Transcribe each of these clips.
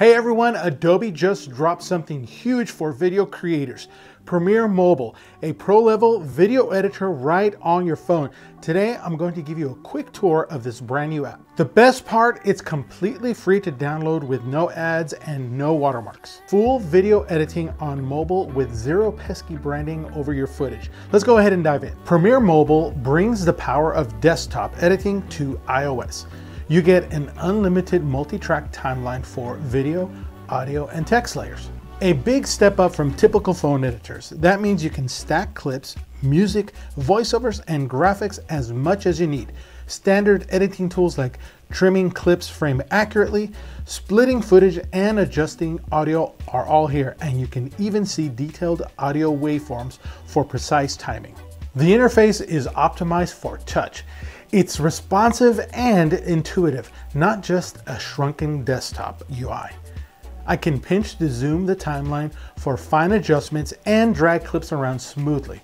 Hey everyone, Adobe just dropped something huge for video creators. Premiere Mobile, a pro-level video editor right on your phone. Today, I'm going to give you a quick tour of this brand new app. The best part, it's completely free to download with no ads and no watermarks. Full video editing on mobile with zero pesky branding over your footage. Let's go ahead and dive in. Premiere Mobile brings the power of desktop editing to iOS. You get an unlimited multi-track timeline for video, audio, and text layers. A big step up from typical phone editors. That means you can stack clips, music, voiceovers, and graphics as much as you need. Standard editing tools like trimming clips frame accurately, splitting footage, and adjusting audio are all here, and you can even see detailed audio waveforms for precise timing. The interface is optimized for touch. It's responsive and intuitive, not just a shrunken desktop UI. I can pinch to zoom the timeline for fine adjustments and drag clips around smoothly.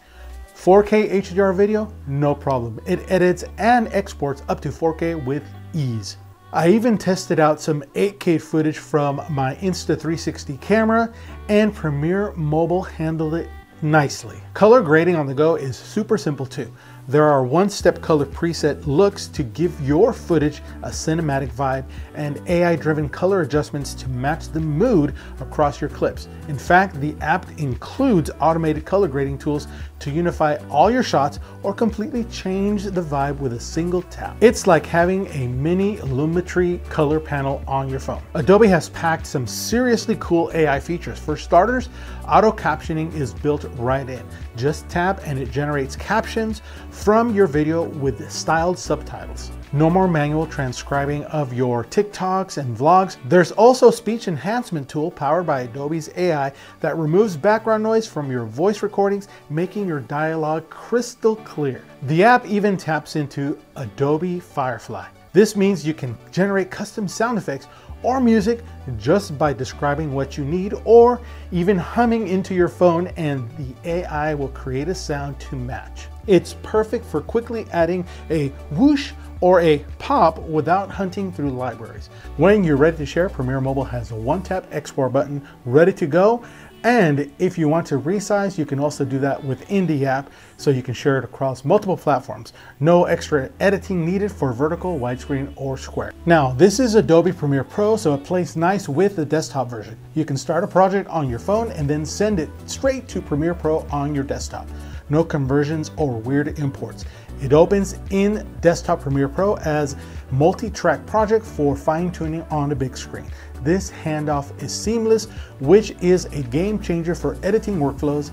4K HDR video, no problem. It edits and exports up to 4K with ease. I even tested out some 8K footage from my Insta360 camera, and Premiere Mobile handled it nicely. Color grading on the go is super simple too. There are one-step color preset looks to give your footage a cinematic vibe, and AI-driven color adjustments to match the mood across your clips. In fact, the app includes automated color grading tools to unify all your shots or completely change the vibe with a single tap. It's like having a mini Lumetri color panel on your phone. Adobe has packed some seriously cool AI features. For starters, auto captioning is built right in. Just tap and it generates captions from your video with styled subtitles. No more manual transcribing of your TikToks and vlogs. There's also speech enhancement tool powered by Adobe's AI that removes background noise from your voice recordings, making your dialogue crystal clear. The app even taps into Adobe Firefly. This means you can generate custom sound effects or music just by describing what you need, or even humming into your phone, and the AI will create a sound to match. It's perfect for quickly adding a whoosh or a pop without hunting through libraries. When you're ready to share, Premiere Mobile has a one-tap export button ready to go. And if you want to resize, you can also do that within the app, so you can share it across multiple platforms. No extra editing needed for vertical, widescreen, or square. Now, this is Adobe Premiere Pro, so it plays nice with the desktop version. You can start a project on your phone and then send it straight to Premiere Pro on your desktop. No conversions or weird imports. It opens in Desktop Premiere Pro as multi-track project for fine-tuning on the big screen. This handoff is seamless, which is a game changer for editing workflows.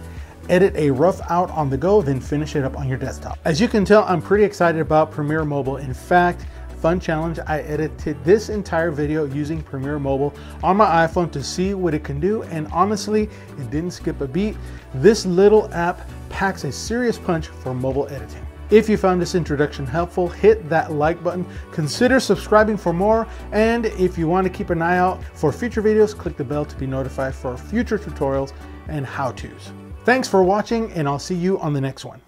Edit a rough out on the go, then finish it up on your desktop. As you can tell, I'm pretty excited about Premiere Mobile. In fact, fun challenge, I edited this entire video using Premiere Mobile on my iPhone to see what it can do, and honestly, it didn't skip a beat. This little app packs a serious punch for mobile editing. If you found this introduction helpful, hit that like button, consider subscribing for more, and if you want to keep an eye out for future videos, click the bell to be notified for future tutorials and how-tos. Thanks for watching, and I'll see you on the next one.